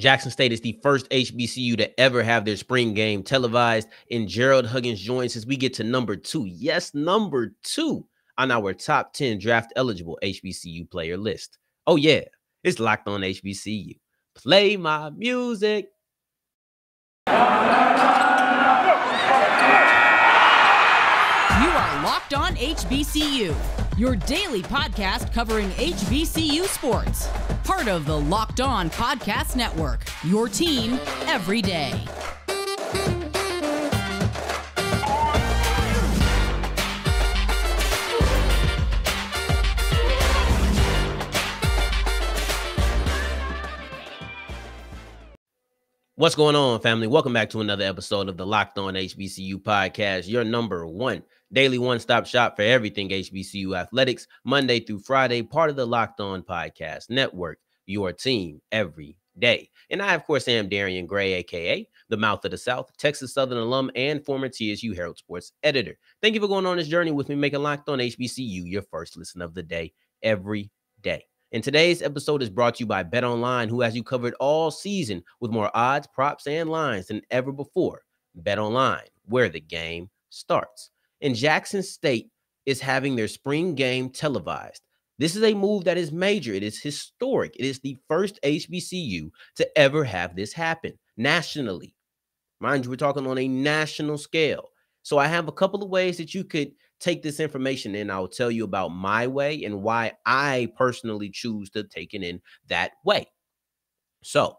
Jackson State is the first HBCU to ever have their spring game televised, and Gerald Higgins joins as we get to number two. Yes, number two on our top 10 draft eligible HBCU player list. Oh yeah, it's Locked On HBCU. Play my music. You are Locked On HBCU, your daily podcast covering HBCU sports. Part of the Locked On Podcast Network, your team every day. What's going on, family? Welcome back to another episode of the Locked On HBCU podcast, your number one daily one-stop shop for everything HBCU athletics, Monday through Friday, part of the Locked On Podcast Network, your team every day. And I, of course, am Darian Gray, a.k.a. the Mouth of the South, Texas Southern alum and former TSU Herald sports editor. Thank you for going on this journey with me, making Locked On HBCU your first listen of the day every day. And today's episode is brought to you by BetOnline, who has you covered all season with more odds, props, and lines than ever before. BetOnline, where the game starts. And Jackson State is having their spring game televised. This is a move that is major. It is historic. It is the first HBCU to ever have this happen nationally. Mind you, we're talking on a national scale. So I have a couple of ways that you could take this information in. I'll tell you about my way and why I personally choose to take it in that way. So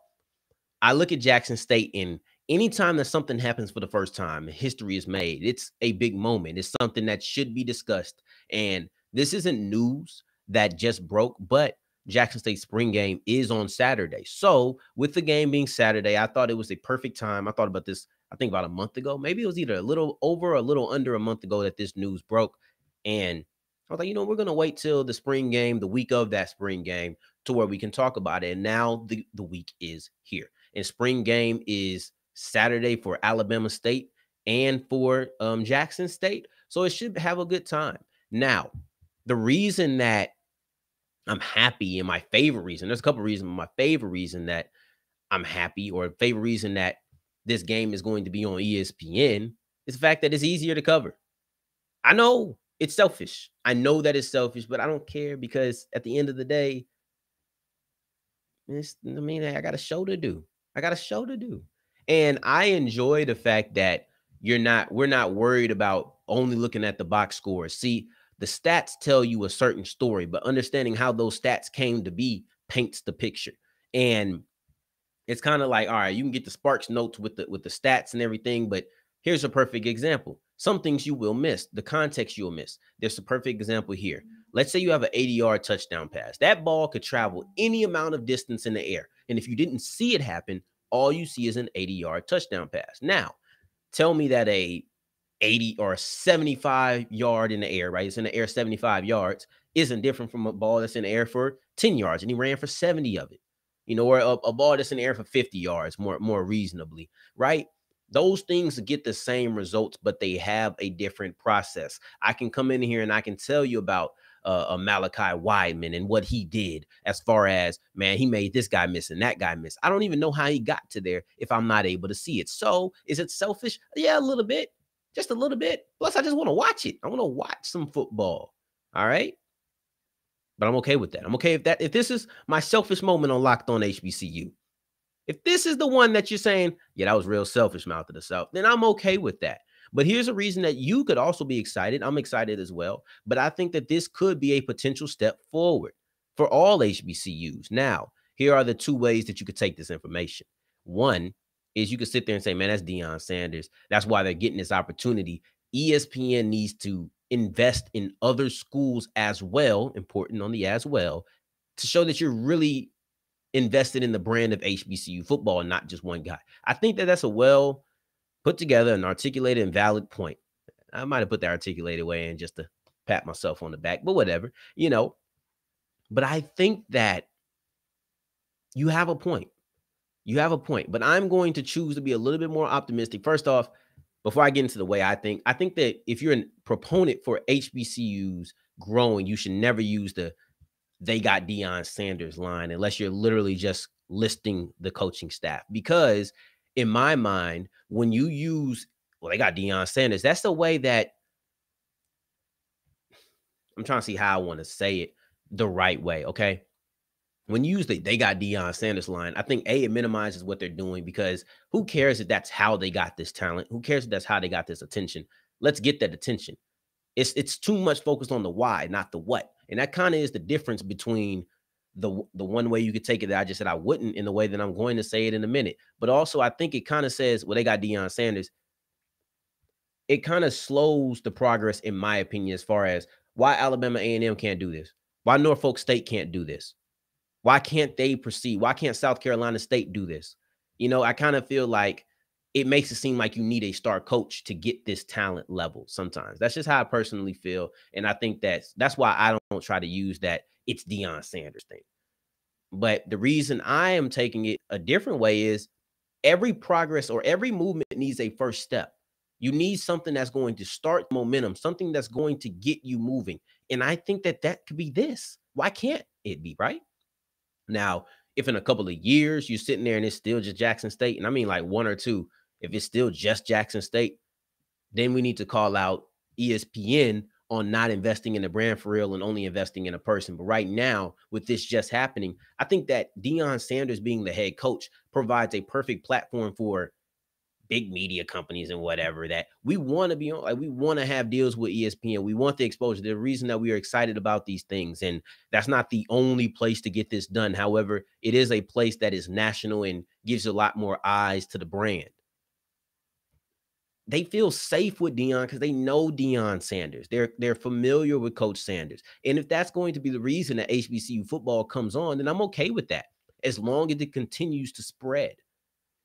I look at Jackson State, and anytime that something happens for the first time, history is made. It's a big moment. It's something that should be discussed. And this isn't news that just broke, but Jackson State's spring game is on Saturday. So with the game being Saturday, I thought it was a perfect time. I thought about this, I think about a month ago, maybe it was either a little over or a little under a month ago that this news broke. And I was like, you know, we're going to wait till the spring game, the week of that spring game, to where we can talk about it. And now the week is here. And spring game is Saturday for Alabama State and for Jackson State. So it should have a good time. Now, the reason that I'm happy and my favorite reason, there's a couple of reasons, but my favorite reason that I'm happy or favorite reason that this game is going to be on ESPN is the fact that it's easier to cover. I know it's selfish. I know that it's selfish, but I don't care because at the end of the day, I got a show to do. And I enjoy the fact that we're not worried about only looking at the box score. See, the stats tell you a certain story, but understanding how those stats came to be paints the picture. And it's kind of like, all right, you can get the Sparks notes with the stats and everything, but here's a perfect example. Some things you will miss, the context you'll miss. There's a perfect example here. Let's say you have an 80-yard touchdown pass. That ball could travel any amount of distance in the air. And if you didn't see it happen, all you see is an 80-yard touchdown pass. Now, tell me that a 80 or a 75-yard in the air, right? It's in the air 75 yards, isn't different from a ball that's in the air for 10 yards, and he ran for 70 of it. You know, or a ball that's in the air for 50 yards, more reasonably, right? Those things get the same results, but they have a different process. I can come in here and I can tell you about Malachi Wideman and what he did as far as, man, he made this guy miss and that guy miss. I don't even know how he got to there if I'm not able to see it. So is it selfish? Yeah, a little bit, just a little bit. Plus, I just want to watch it. I want to watch some football. All right. But I'm okay with that. I'm okay if this is my selfish moment on Locked On HBCU. If this is the one that you're saying, yeah, that was real selfish, Mouth of the South, then I'm okay with that. But here's a reason that you could also be excited. I'm excited as well. But I think that this could be a potential step forward for all HBCUs. Now, here are the two ways that you could take this information. One is you could sit there and say, man, that's Deion Sanders. That's why they're getting this opportunity. ESPN needs to invest in other schools as well, important on the as well, to show that you're really invested in the brand of HBCU football and not just one guy. I think that that's a well put together and articulated and valid point. I might have put the articulated way in just to pat myself on the back, but whatever, you know. But I think that you have a point. You have a point, but I'm going to choose to be a little bit more optimistic. First off, before I get into the way I think that if you're a proponent for HBCUs growing, you should never use the "they got Deion Sanders" line unless you're literally just listing the coaching staff, because in my mind, when you use, well, they got Deion Sanders, that's the way that I'm trying to see how I want to say it the right way. Okay. When you use the "they got Deion Sanders" line, I think A, it minimizes what they're doing, because who cares if that's how they got this talent? Who cares if that's how they got this attention? Let's get that attention. It's too much focused on the why, not the what. And that kind of is the difference between the one way you could take it that I just said I wouldn't, in the way that I'm going to say it in a minute. But also, I think it kind of says, well, they got Deion Sanders. It kind of slows the progress, in my opinion, as far as why Alabama A&M can't do this, why Norfolk State can't do this, why can't they proceed, why can't South Carolina State do this? You know, I kind of feel like it makes it seem like you need a star coach to get this talent level sometimes. That's just how I personally feel. And I think that's why I don't try to use that "it's Deion Sanders" thing. But the reason I am taking it a different way is every progress or every movement needs a first step. You need something that's going to start momentum, something that's going to get you moving. And I think that could be this. Why can't it be, right? Now, if in a couple of years you're sitting there and it's still just Jackson State, and I mean like one or two, if it's still just Jackson State, then we need to call out ESPN on not investing in the brand for real and only investing in a person. But right now, with this just happening, I think that Deion Sanders being the head coach provides a perfect platform for big media companies and whatever that we want to be on. Like, we want to have deals with ESPN. We want the exposure. The reason that we are excited about these things, and that's not the only place to get this done. However, it is a place that is national and gives a lot more eyes to the brand. They feel safe with Deion because they know Deion Sanders. They're familiar with Coach Sanders. And if that's going to be the reason that HBCU football comes on, then I'm okay with that, as long as it continues to spread.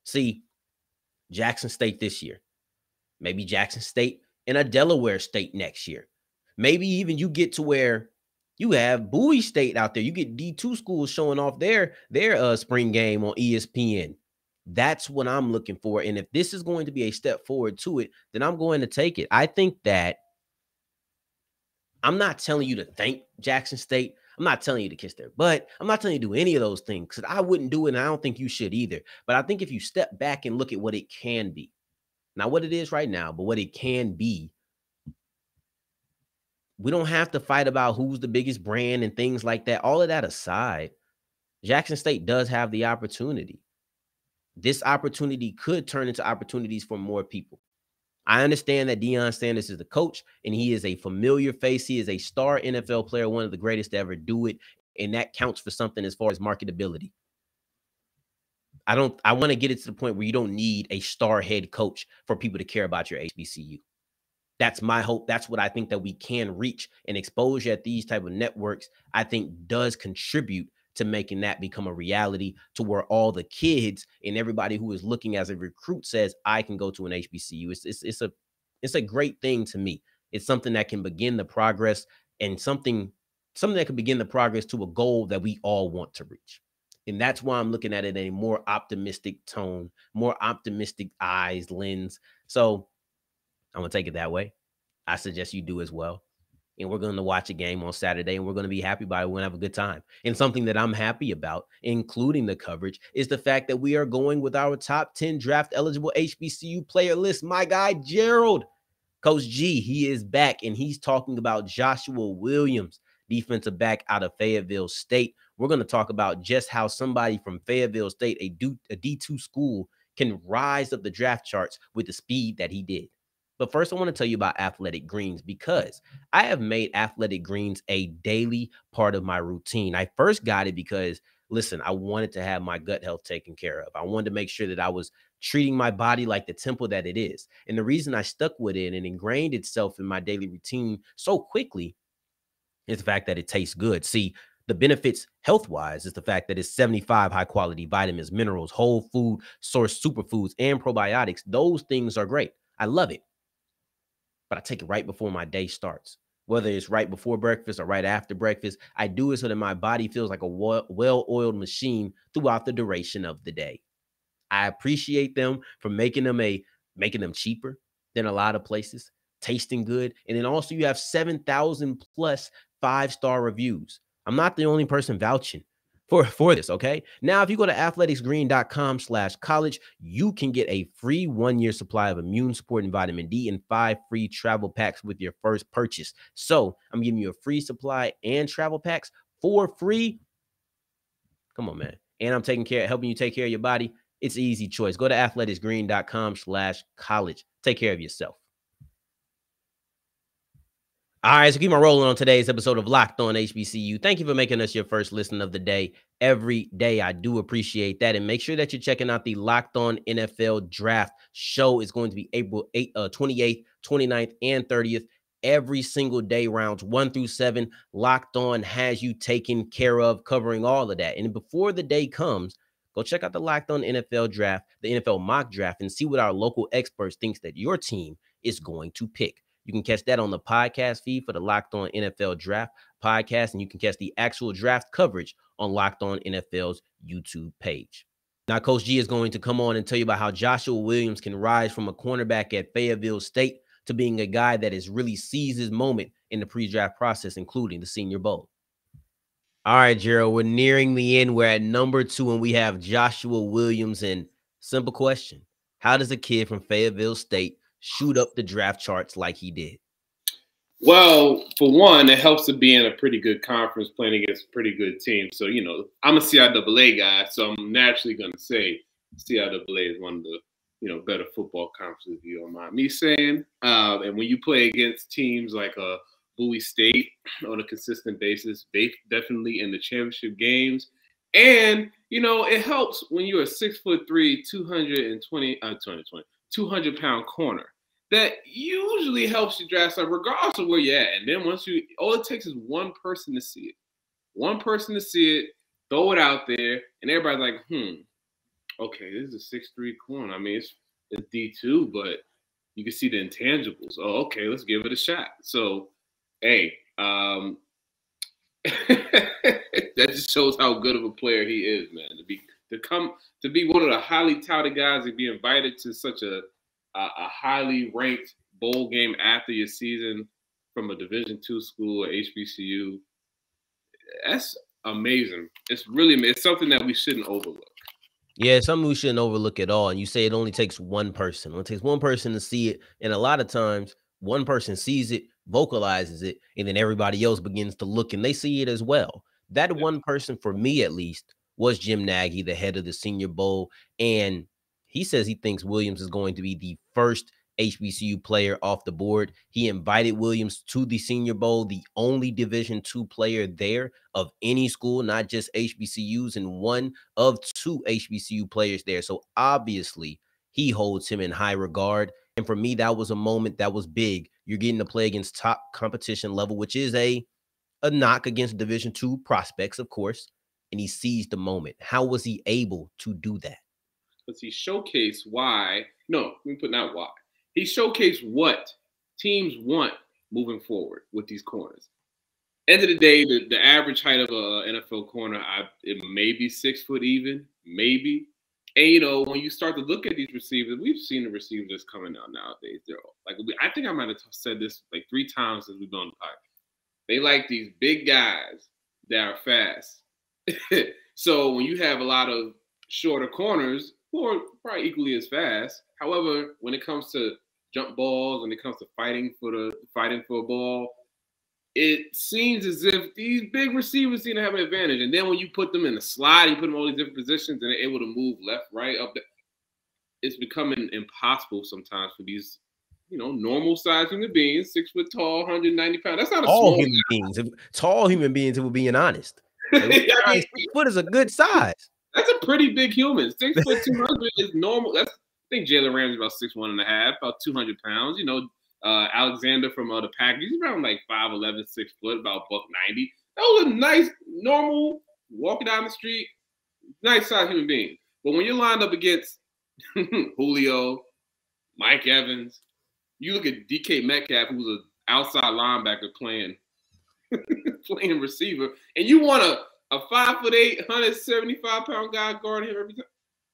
See, Jackson State this year, maybe Jackson State and a Delaware State next year. Maybe even you get to where you have Bowie State out there. You get D2 schools showing off their spring game on ESPN. That's what I'm looking for. And if this is going to be a step forward to it, then I'm going to take it. I think that I'm not telling you to thank Jackson State. I'm not telling you to kiss their butt. I'm not telling you to do any of those things, because I wouldn't do it, and I don't think you should either. But I think if you step back and look at what it can be, not what it is right now, but what it can be, we don't have to fight about who's the biggest brand and things like that. All of that aside, Jackson State does have the opportunity. This opportunity could turn into opportunities for more people. I understand that Deion Sanders is the coach, and he is a familiar face. He is a star NFL player, one of the greatest to ever do it, and that counts for something as far as marketability. I want to get it to the point where you don't need a star head coach for people to care about your HBCU. That's my hope. That's what I think that we can reach, and exposure at these type of networks, I think, does contribute to making that become a reality, to where all the kids and everybody who is looking as a recruit says, I can go to an HBCU. It's a great thing to me. It's something that can begin the progress, and something that can begin the progress to a goal that we all want to reach. And that's why I'm looking at it in a more optimistic tone, more optimistic eyes, lens. So I'm gonna take it that way. I suggest you do as well. And we're going to watch a game on Saturday, and we're going to be happy by it. We're going to have a good time. And something that I'm happy about, including the coverage, is the fact that we are going with our top 10 draft eligible HBCU player list. My guy, Gerald, Coach G, he is back, and he's talking about Joshua Williams, defensive back out of Fayetteville State. We're going to talk about just how somebody from Fayetteville State, a D2 school, can rise up the draft charts with the speed that he did. But first, I want to tell you about Athletic Greens, because I have made Athletic Greens a daily part of my routine. I first got it because, listen, I wanted to have my gut health taken care of. I wanted to make sure that I was treating my body like the temple that it is. And the reason I stuck with it and ingrained itself in my daily routine so quickly is the fact that it tastes good. See, the benefits health-wise is the fact that it's 75 high-quality vitamins, minerals, whole food source superfoods, and probiotics. Those things are great. I love it. But I take it right before my day starts, whether it's right before breakfast or right after breakfast. I do it so that my body feels like a well-oiled machine throughout the duration of the day. I appreciate them for making them cheaper than a lot of places, tasting good. And then also, you have 7,000+ 5-star reviews. I'm not the only person vouching. for this, okay? Now, if you go to athleticsgreen.com/college, you can get a free one-year supply of immune supporting vitamin D and 5 free travel packs with your first purchase. So I'm giving you a free supply and travel packs for free. Come on, man. And I'm taking care, helping you take care of your body. It's an easy choice. Go to athleticsgreen.com/college. Take care of yourself. All right, so keep on rolling on today's episode of Locked On HBCU. Thank you for making us your first listen of the day every day. I do appreciate that. And make sure that you're checking out the Locked On NFL Draft show. It's going to be April 8th, 28th, 29th, and 30th. Every single day, rounds 1 through 7, Locked On has you taken care of, covering all of that. And before the day comes, go check out the Locked On NFL Draft, the NFL mock draft, and see what our local experts thinks that your team is going to pick. You can catch that on the podcast feed for the Locked On NFL Draft podcast, and you can catch the actual draft coverage on Locked On NFL's YouTube page. Now, Coach G is going to come on and tell you about how Joshua Williams can rise from a cornerback at Fayetteville State to being a guy that is really seized his moment in the pre-draft process, including the Senior Bowl. All right, Gerald, we're nearing the end. We're at number 2, and we have Joshua Williams. And simple question: how does a kid from Fayetteville State shoot up the draft charts like he did? Well, for one, it helps to be in a pretty good conference playing against pretty good teams. So, you know, I'm a CIAA guy, so I'm naturally going to say CIAA is one of the, you know, better football conferences, if you don't mind me saying. And when you play against teams like Bowie State on a consistent basis, they definitely in the championship games. And, you know, it helps when you're a 6'3", 200-pound corner. That usually helps you draft up regardless of where you're at. And then once you, all it takes is one person to see it. One person to see it, throw it out there, and everybody's like, okay, this is a 6'3" corner. I mean, it's D2, but you can see the intangibles. Oh, okay, let's give it a shot. So, hey, that just shows how good of a player he is, man. To be one of the highly touted guys and be invited to such a highly ranked bowl game after your season from a Division II school or HBCU, that's amazing. It's really, it's something that we shouldn't overlook. Yeah, something we shouldn't overlook at all. And you say it only takes one person. It takes one person to see it. And a lot of times, one person sees it, vocalizes it, and then everybody else begins to look and they see it as well. That one person, for me at least, was Jim Nagy, the head of the Senior Bowl. And he says he thinks Williams is going to be the first HBCU player off the board. He invited Williams to the Senior Bowl, the only Division II player there of any school, not just HBCUs, and one of 2 HBCU players there. So obviously he holds him in high regard. And for me, that was a moment that was big. You're getting to play against top competition level, which is a knock against Division II prospects, of course. And he seized the moment. How was he able to do that? Because he showcased why. No, let me put not why. He showcased what teams want moving forward with these corners. End of the day, the average height of an NFL corner, it may be 6 foot even, maybe. And, you know, when you start to look at these receivers, we've seen the receivers that's coming out nowadays. They're like, I think I might have said this like 3 times since we've been on the podcast. They like these big guys that are fast. So when you have a lot of shorter corners who are probably equally as fast, however, when it comes to jump balls, when it comes to fighting for a ball, it seems as if these big receivers seem to have an advantage. And then when you put them in the slide, you put them in all these different positions, and they're able to move left, right, up. It's becoming impossible sometimes for these, you know, normal-sized human beings, 6 foot tall, 190 pounds. That's not a small human beings. Tall human beings, if we're being honest. Like, I mean, 6 foot is a good size. That's a pretty big human. 6 foot 200 is normal. That's, I think Jalen Ramsey's about 6'1.5", about 200 pounds. You know, Alexander from the Packers, he's around like 5'11", 6 foot, about $190. That was a nice, normal, walking down the street, nice size human being. But when you're lined up against Julio, Mike Evans, you look at DK Metcalf, who's an outside linebacker playing receiver, and you want a 5'8", 175-pound guy guarding him every time.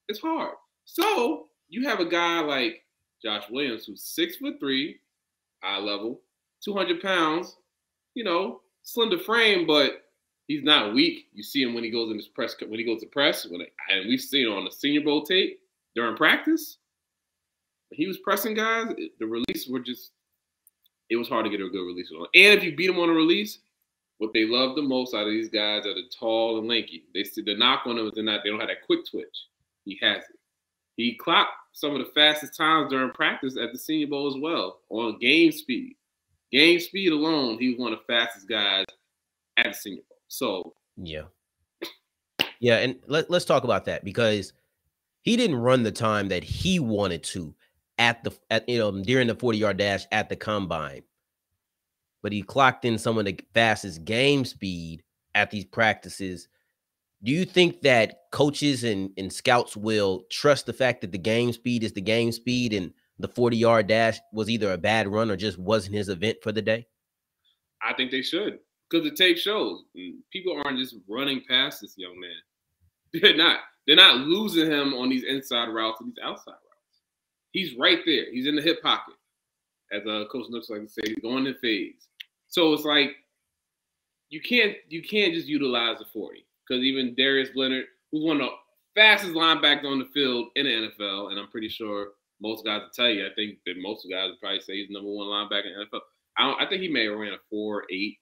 It's hard. So you have a guy like Josh Williams, who's 6'3", eye level, 200 pounds, you know, slender frame, but He's not weak. You see him when he goes in his press, when he goes to press, and we've seen on the Senior Bowl tape during practice. When he was pressing guys, the release were just, it was hard to get a good release on. And if you beat him on a release, what they love the most out of these guys are the tall and lanky. They see the knock on them is they don't have that quick twitch. He has it. He clocked some of the fastest times during practice at the Senior Bowl as well on game speed. Game speed alone, he was one of the fastest guys at the Senior Bowl. So yeah, and let's talk about that, because he didn't run the time that he wanted to during the 40-yard dash at the combine, but he clocked in some of the fastest game speed at these practices. Do you think that coaches and scouts will trust the fact that the game speed is the game speed and the 40-yard dash was either a bad run or just wasn't his event for the day? I think they should, because the tape shows people aren't just running past this young man. They're not losing him on these inside routes and these outside routes. He's right there. He's in the hip pocket. As Coach Nooks like to say, he's going in phase. So it's like you can't just utilize the 40, because even Darius Leonard, who's one of the fastest linebackers on the field in the NFL, and I'm pretty sure most guys will tell you, I think that most guys would probably say he's the number one linebacker in the NFL. I think he may have ran a 4.8,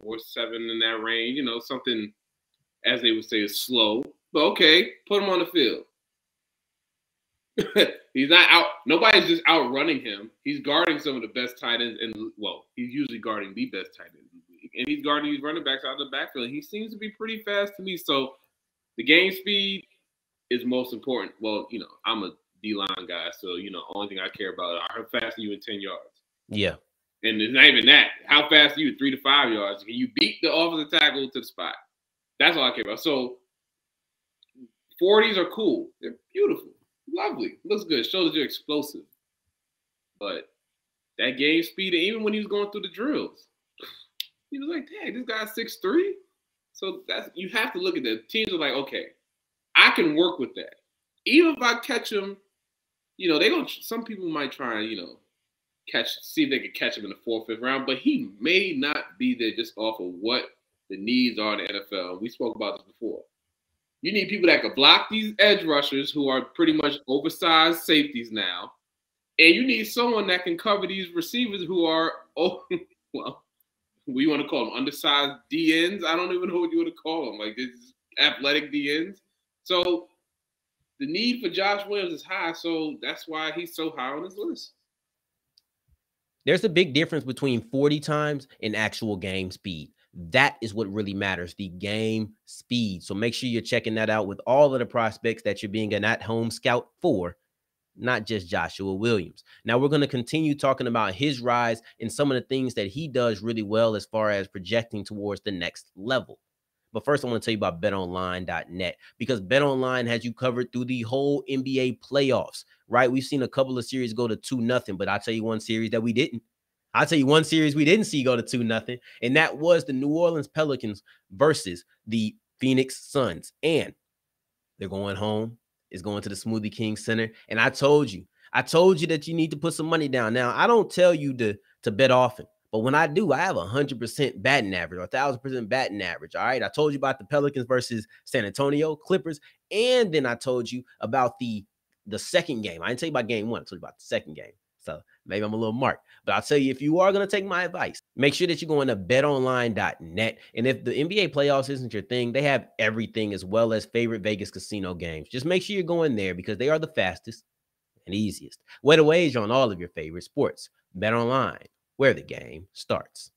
4.7 in that range, you know, something, as they would say, is slow. But okay, put him on the field. He's not out. Nobody's just outrunning him. He's guarding some of the best tight ends, and well, he's usually guarding the best tight ends in the league, and he's guarding these running backs out of the backfield. He seems to be pretty fast to me. So the game speed is most important. Well, you know, I'm a D-line guy, so you know, only thing I care about is how fast are you in 10 yards. Yeah, and it's not even that. How fast are you 3 to 5 yards? Can you beat the offensive tackle to the spot? That's all I care about. So 40s are cool. They're beautiful. Lovely. Looks good. Shows that you're explosive. But that game speed, even when he was going through the drills, he was like, dang, this guy's 6'3". So that's, you have to look at that. Teams are like, okay, I can work with that. Even if I catch him, you know, they don't, some people might try and, you know, see if they could catch him in the 4th, 5th round, but he may not be there just off of what the needs are in the NFL. We spoke about this before. You need people that can block these edge rushers who are pretty much oversized safeties now. And you need someone that can cover these receivers who are, oh, well, we want to call them undersized DNs. I don't even know what you want to call them. Like, it's athletic DNs. So the need for Josh Williams is high. So that's why he's so high on his list. There's a big difference between 40 times and actual game speed. That is what really matters, the game speed. So make sure you're checking that out with all of the prospects that you're being an at-home scout for, not just Joshua Williams. Now we're going to continue talking about his rise and some of the things that he does really well as far as projecting towards the next level. But first, I want to tell you about betonline.net, because BetOnline has you covered through the whole NBA playoffs, right? We've seen a couple of series go to 2-0, but I'll tell you one series that we didn't. I'll tell you one series we didn't see go to 2-0, and that was the New Orleans Pelicans versus the Phoenix Suns. And they're going home. It's going to the Smoothie King Center. And I told you that you need to put some money down. Now, I don't tell you to bet often, but when I do, I have 100% batting average or 1,000% batting average, all right? I told you about the Pelicans versus San Antonio Clippers, and then I told you about the second game. I didn't tell you about game one. I told you about the second game. So maybe I'm a little marked, but I'll tell you, if you are going to take my advice, make sure that you're going to betonline.net. And if the NBA playoffs isn't your thing, they have everything, as well as favorite Vegas casino games. Just make sure you're going there, because they are the fastest and easiest way to wager on all of your favorite sports. BetOnline, where the game starts.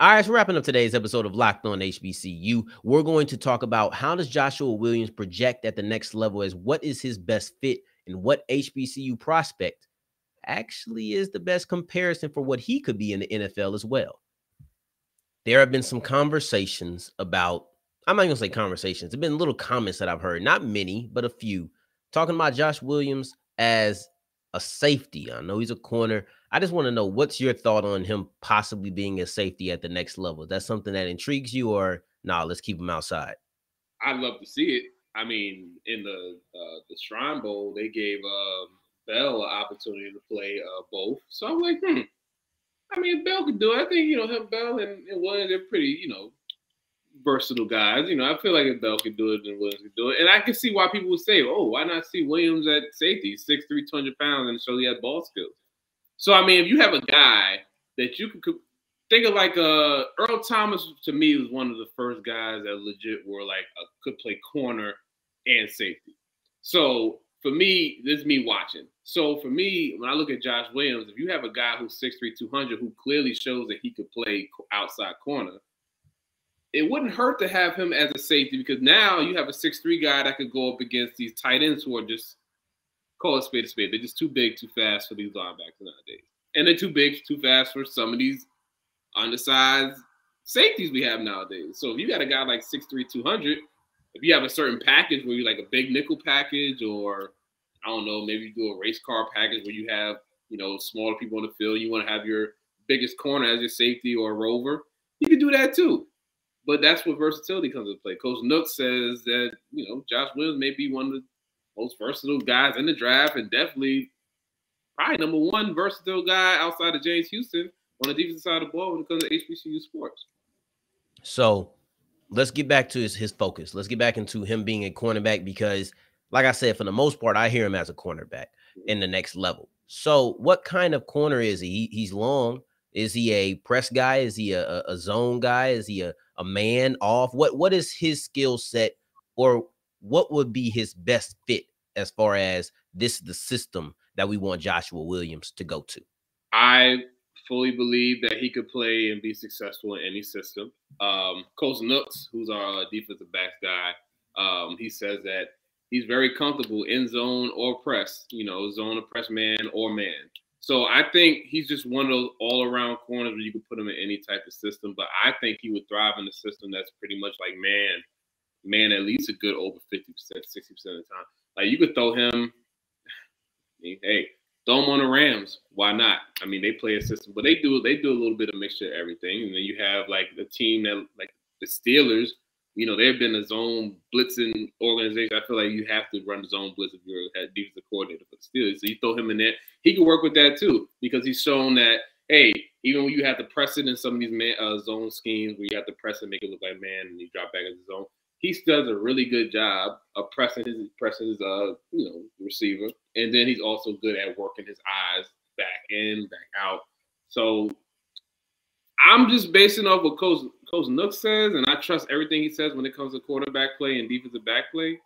All right, so wrapping up today's episode of Locked On HBCU, we're going to talk about how does Joshua Williams project at the next level, as what is his best fit, and what HBCU prospect actually is the best comparison for what he could be in the NFL as well. There have been some conversations about, I'm not going to say conversations, there have been little comments that I've heard, not many, but a few, talking about Josh Williams as a safety. I know he's a corner. I just want to know, what's your thought on him possibly being a safety at the next level? Is that something that intrigues you, or nah, let's keep him outside? I'd love to see it. I mean, in the Shrine Bowl, they gave Bell an opportunity to play both. So I'm like, I mean, Bell could do it. I think, you know, him, Bell and Williams, they're pretty, you know, versatile guys. You know, I feel like if Bell could do it, then Williams could do it. And I can see why people would say, oh, why not see Williams at safety, 6'3", 200 pounds, and show he had ball skills. So, I mean, if you have a guy that you could think of, like Earl Thomas, to me, was one of the first guys that legit were like could play corner and safety. So, for me, this is me watching. So, for me, when I look at Josh Williams, if you have a guy who's 6'3", 200, who clearly shows that he could play outside corner, it wouldn't hurt to have him as a safety, because now you have a 6'3" guy that could go up against these tight ends who are just, call it spade a spade, they're just too big, too fast for these linebackers nowadays. And they're too big, too fast for some of these undersized safeties we have nowadays. So, if you got a guy like 6'3", 200, if you have a certain package where you like a big nickel package, or I don't know, maybe you do a race car package where you have, you know, smaller people on the field, you want to have your biggest corner as your safety or a rover, you can do that too. But that's where versatility comes into play. Coach Nooks says that, you know, Josh Williams may be one of the most versatile guys in the draft, and definitely probably number one versatile guy outside of James Houston on the defensive side of the ball when it comes to HBCU sports. So let's get back to his focus. Let's get back into him being a cornerback, because like I said, for the most part, I hear him as a cornerback in the next level. So what kind of corner is he? He's long. Is he a press guy? Is he a zone guy? Is he a man off? What is his skill set, or what would be his best fit as far as this, the system that we want Joshua Williams to go to? I fully believe that he could play and be successful in any system. Coach Nooks, who's our defensive backs guy, he says that he's very comfortable in zone or press, you know, zone or press, man or man. So I think he's just one of those all-around corners where you can put him in any type of system, but I think he would thrive in a system that's pretty much like man, at least a good over 50%, 60% of the time. Like, you could throw him, hey, throw them on the Rams. Why not? I mean, they play a system, but they do a little bit of mixture of everything. And then you have like the team that, like the Steelers, you know, they've been a zone blitzing organization. I feel like you have to run zone blitz if you're a defensive coordinator for the Steelers. So you throw him in there. He can work with that too, because he's shown that, hey, even when you have to press it in some of these man, zone schemes where you have to press and make it look like man and you drop back in the zone, he does a really good job of pressing his you know, receiver, and then he's also good at working his eyes back in, back out. So I'm just basing off what Coach Nooks says, and I trust everything he says when it comes to quarterback play and defensive back play.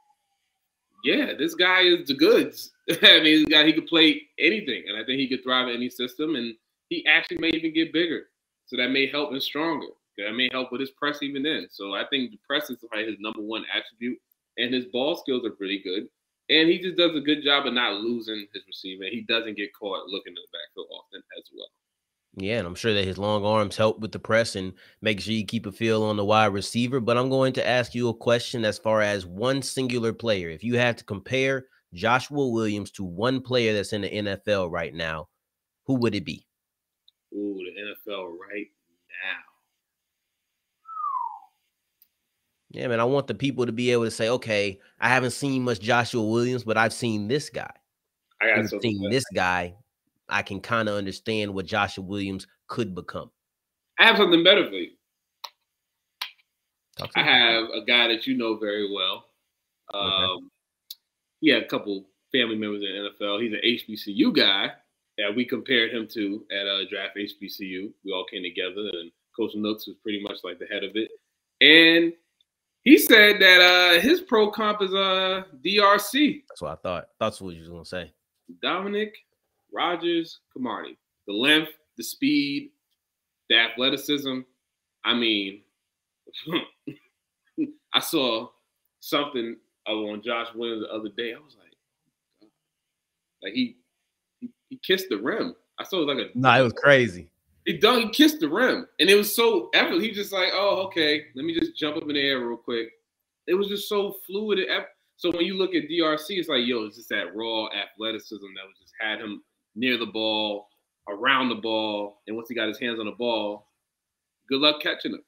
Yeah, this guy is the goods. I mean, this guy, he could play anything, and I think he could thrive in any system, and he actually may even get bigger, so that may help him stronger. That may help with his press even then. So I think the press is probably his number one attribute, and his ball skills are pretty good. And he just does a good job of not losing his receiver. He doesn't get caught looking to the backfield often as well. Yeah, and I'm sure that his long arms help with the press and make sure you keep a feel on the wide receiver. But I'm going to ask you a question as far as one singular player. If you had to compare Joshua Williams to one player that's in the NFL right now, who would it be? Ooh, the NFL right now. Yeah, man, I want the people to be able to say, okay, I haven't seen much Joshua Williams, but I've seen this guy. I've seen this guy. I can kind of understand what Joshua Williams could become. I have something better for you. I have a guy that you know very well. Okay. He had a couple family members in the NFL. He's an HBCU guy that we compared him to at Draft HBCU. We all came together, and Coach Nooks was pretty much like the head of it. And he said that his pro comp is DRC. That's what I thought. That's what you was going to say. Dominique Rodgers-Cromartie. The length, the speed, the athleticism. I mean, I saw something on Josh Williams the other day. I was like he kissed the rim. I saw it like a – no, it was crazy. He kissed the rim, and it was so effortless. He was just like, oh, okay, let me just jump up in the air real quick. It was just so fluid. So when you look at DRC, it's like, yo, it's just that raw athleticism that was just had him near the ball, around the ball, and once he got his hands on the ball, good luck catching him.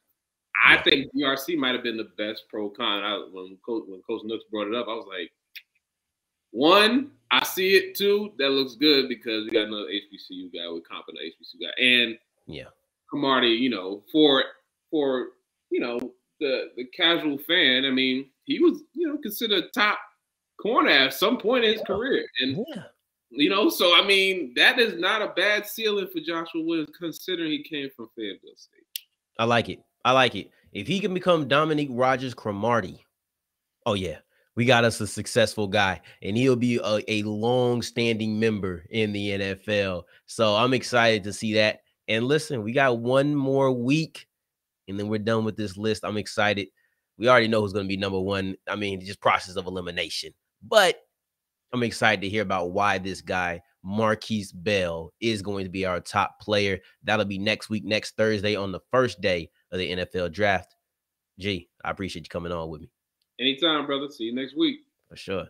I think DRC might have been the best pro con. When Coach Nooks brought it up, I was like, one, I see it. Two, that looks good because we got another HBCU guy. We're comping the HBCU guy. And Yeah. Cromartie, you know, for you know, the casual fan, I mean, he was, you know, considered a top corner at some point in his career. And, you know, so, I mean, that is not a bad ceiling for Joshua Williams considering he came from Fayetteville State. I like it. I like it. If he can become Dominique Rodgers-Cromartie, oh, yeah, we got us a successful guy, and he'll be a long-standing member in the NFL. So I'm excited to see that. And listen, we got one more week, and then we're done with this list. I'm excited. We already know who's going to be number one. I mean, just process of elimination. But I'm excited to hear about why this guy, Marquise Bell, is going to be our top player. That'll be next week, next Thursday, on the first day of the NFL Draft. G, I appreciate you coming on with me. Anytime, brother. See you next week. For sure.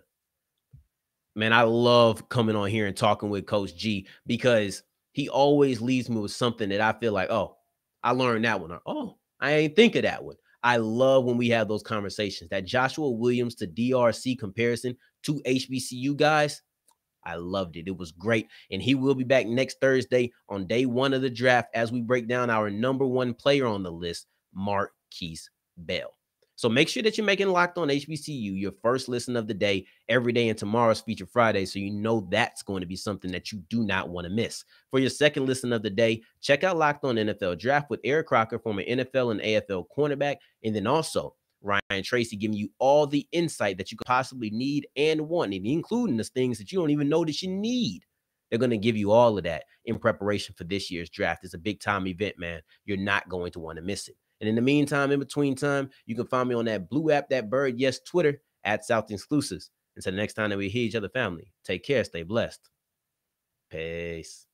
Man, I love coming on here and talking with Coach G because he always leaves me with something that I feel like, oh, I learned that one. Or, oh, I ain't think of that one. I love when we have those conversations. That Joshua Williams to DRC comparison to HBCU guys, I loved it. It was great. And he will be back next Thursday on day one of the draft as we break down our number one player on the list, Marquise Bell. So make sure that you're making Locked On HBCU your first listen of the day every day, and tomorrow's Feature Friday, so you know that's going to be something that you do not want to miss. For your second listen of the day, check out Locked On NFL Draft with Eric Crocker, former NFL and AFL cornerback, and then also Ryan Tracy giving you all the insight that you could possibly need and want, and including the things that you don't even know that you need. They're going to give you all of that in preparation for this year's draft. It's a big-time event, man. You're not going to want to miss it. And in the meantime, in between time, you can find me on that blue app, that bird, yes, Twitter, @SouthExclusives. Until the next time that we hear each other, family, take care, stay blessed. Peace.